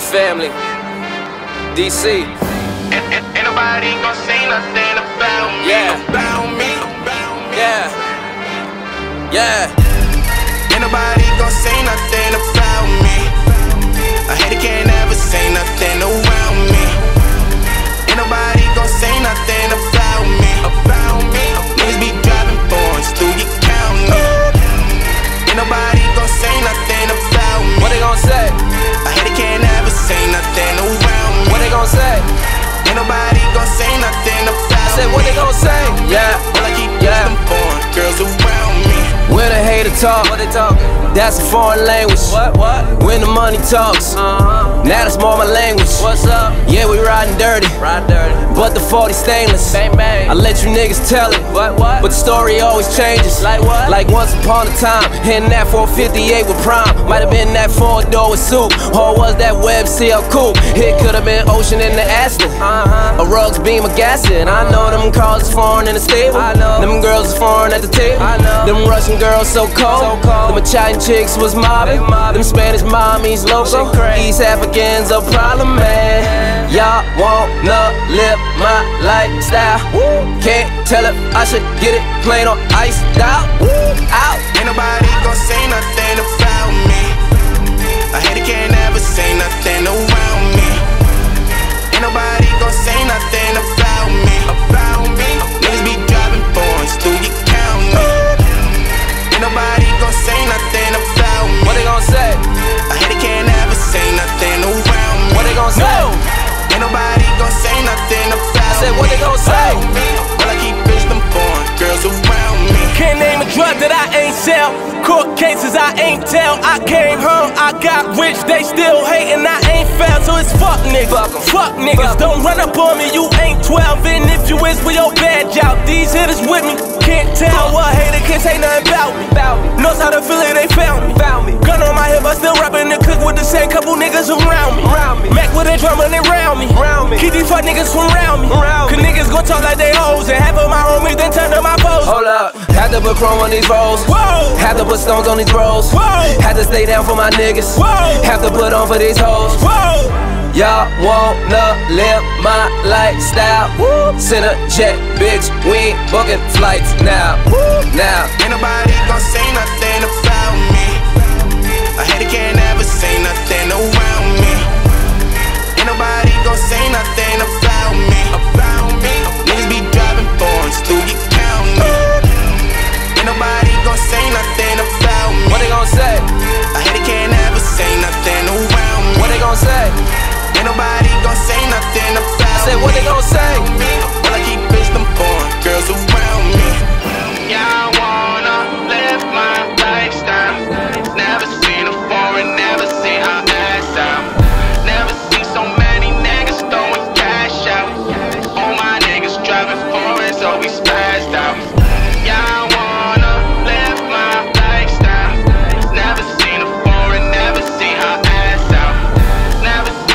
the family, DC. Ain't nobody gon' say nothing about me, yeah. Ain't nobody gon' say nothing about me. I hate it, can't ever say nothing around me. Ain't nobody gon' say nothing about me, Niggas be driving foreigns through your county. Ain't nobody gon' say nothing about me. What they gon' say? I hate it, can't ever say nothing around me. What they gon' say? Ain't nobody gon' say nothing about me. I said, what they gon' say? Yeah, all I keep driving foreign girls around me. When a hater talk, what they talking? That's a foreign language. What? When the money talks, now that's more my language. What's up? Yeah, we riding dirty, but the 40 stainless. Bang, bang. I let you niggas tell it, what? But the story always changes. Like what? Like once upon a time, hitting that 458 with prime. Might have been that four door with soup, or was that Web CL coupe? It could have been Ocean in the Aston, a Rugs Beam of Gasset. I know them cars is foreign in the stable. I know them girls is foreign at the table. I know them Russian girls so cold, them Italian chicks was mobbing, them Spanish mommies local, East Africans a problem, man. Y'all wanna live my lifestyle, can't tell if I should get it plain or iced out. Ain't nobody gon' say nothing about me. I hate it, can't ever say nothing around me. Ain't nobody gon' say nothing about me, Niggas be driving foreigns through your county. Nobody gon' say nothing about me. What they gon' say? I hate it, can't ever say nothing around me. What they gon' say? No. Ain't nobody gon' say nothing about me. I said, what they gon' say? All I keep is them foreign girls around me. Can't name a drug that I ain't sell, court cases I ain't tell. I came home, I got rich, they still hatin', I ain't fair. So it's fuck niggas, fuck niggas. Don't run up on me, you ain't 12. And if you is with your badge out, these hitters with me. Can't tell what hater can't say nothing about me. Knows how to feel it, they found me. Gun on my hip, I still rapping the click with the same couple niggas around me. Mac with a drummer, they round me. Keep these fuck niggas from round me. Cause niggas gon' talk like they hoes, and half of my homies then turn to my foes. Hold up, had to put chrome on these rolls. Had to put stones on these rolls. Had to stay down for my niggas. Have to put on for these hoes. Y'all wanna live my lifestyle? Send a jet, bitch, we ain't booking flights now. Ain't nobody gon' say nothing about me. I hate it, can't ever say nothing around me. Ain't nobody gon' say nothing about me. Niggas be driving foreigns through your county. Ain't nobody gon' say nothing about me. What they gon' say? I hate it, can't ever say nothing around me. What they gon' say? Ain't nobody gon' say nothing about me. I said, what they gon' say? All I keep is them foreign girls around me. Y'all wanna live my lifestyle. Never seen a foreign, never seen her ass out. Never seen so many niggas throwing cash out. All my niggas driving foreign, so we spazzed out. Y'all wanna live my lifestyle. Never seen a foreign, never seen her ass out. Never seen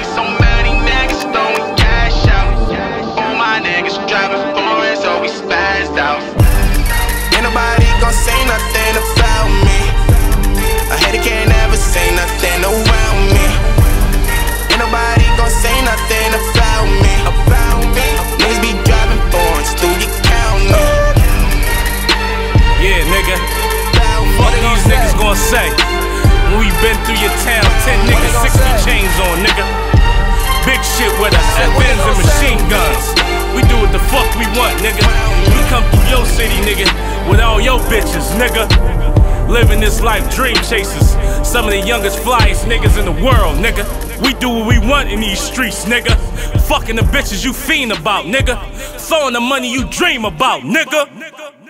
say, when we been through your town, 10 niggas, 60 chains on, nigga. Big shit with us, FNs and machine guns. We do what the fuck we want, nigga. We come through your city, nigga, with all your bitches, nigga. Living this life, dream chasers. Some of the youngest, flyest niggas in the world, nigga. We do what we want in these streets, nigga. Fucking the bitches you fiend about, nigga. Throwing the money you dream about, nigga.